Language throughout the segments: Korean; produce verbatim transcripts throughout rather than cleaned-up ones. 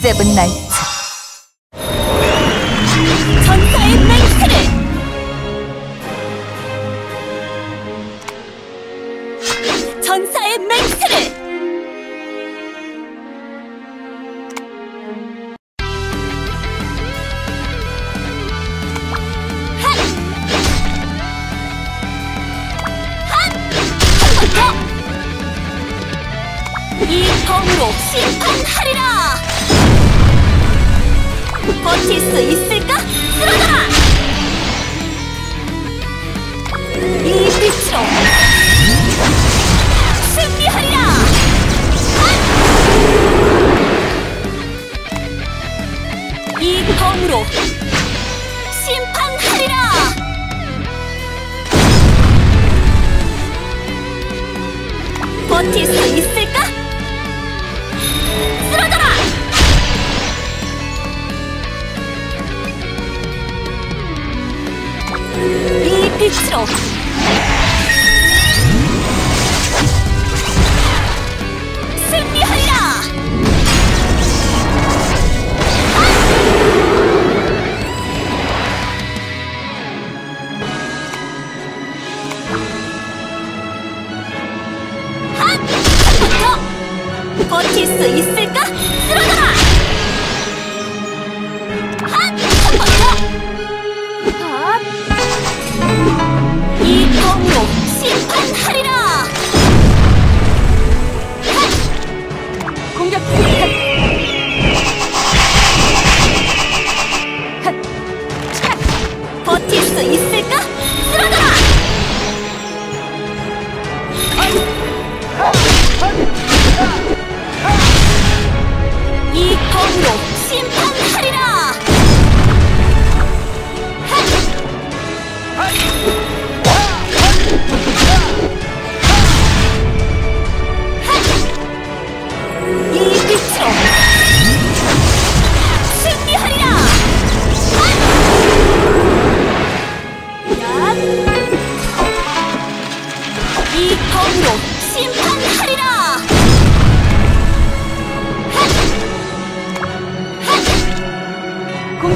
세븐 나이츠 전사의 맹세를 전사의 맹세를 이 검으로 심판하리라! 버틸 수 있을까? 쓰러져라! 이 빛으로 승리하리라! 한! 이 검으로 심판하리라! 버틸 수 있을까? 이 빛으로 승리하리라! 한! 한부터 버틸 수 있을까? 쓰러져라! 버틸 수 있을까? 쓰러져라! 이 검으로 심판하리라! 이 빛으로! 이 검으로 심판하리라!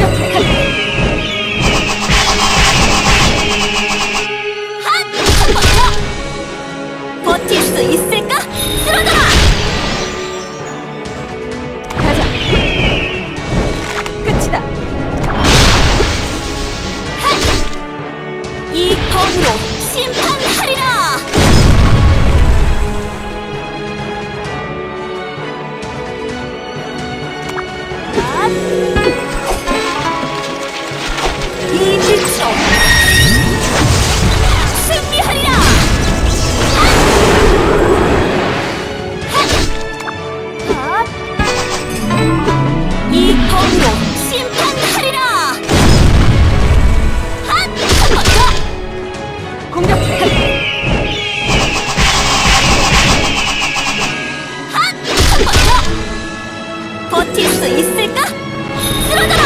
핫! 핫! 공격해! 핫! 한 번 더! 버틸 수 있을까? 쓰러져라! 가자! 끝이다! 핫! 이 검으로 심판하리라! 승리하리라! 핫! 핫! 이 검으로 심판하리라! 핫! 한 번 더! 공격해! 핫! 한 번 더! 버틸 수 있을까? 쓰러져라!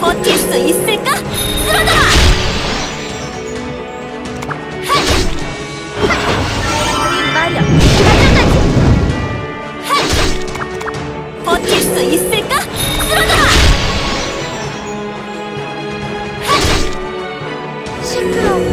버틸 수 있을까? 쓰러져라! 우리 마력, 가능하지! 버틸 수 있을까? 쓰러져라! 핫! 시끄러워.